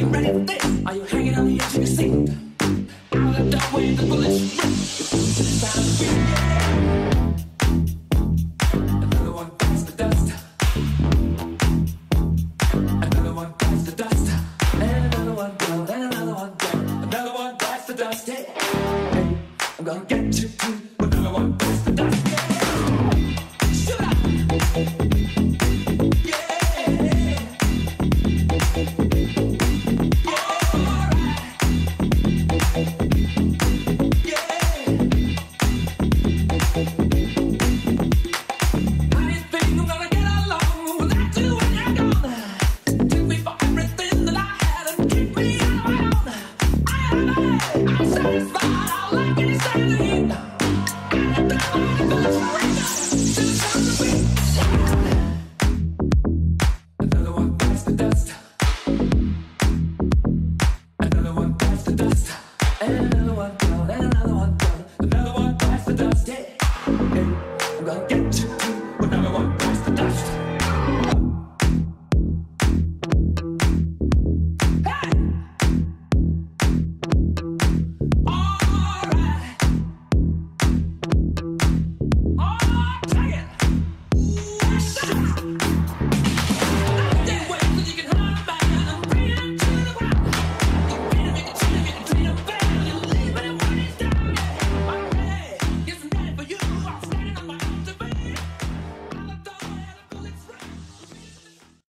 you ready for this? Are you hanging on the edge of your seat? Out of that way, the bullets rip. This is how we get.